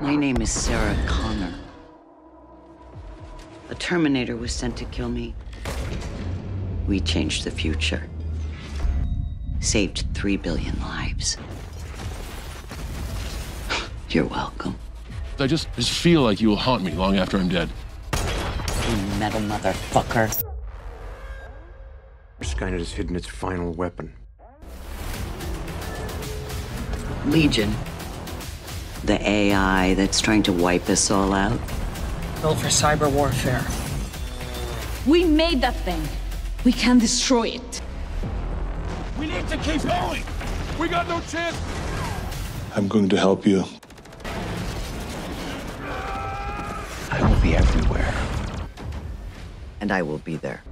My name is Sarah Connor. A Terminator was sent to kill me. We changed the future. Saved 3 billion lives. You're welcome. I just feel like you will haunt me long after I'm dead. You metal motherfucker. Skynet has hidden its final weapon. Legion. The AI that's trying to wipe us all out. Built for cyber warfare. We made that thing. We can destroy it. We need to keep going. We got no chance. I'm going to help you. I will be everywhere. And I will be there.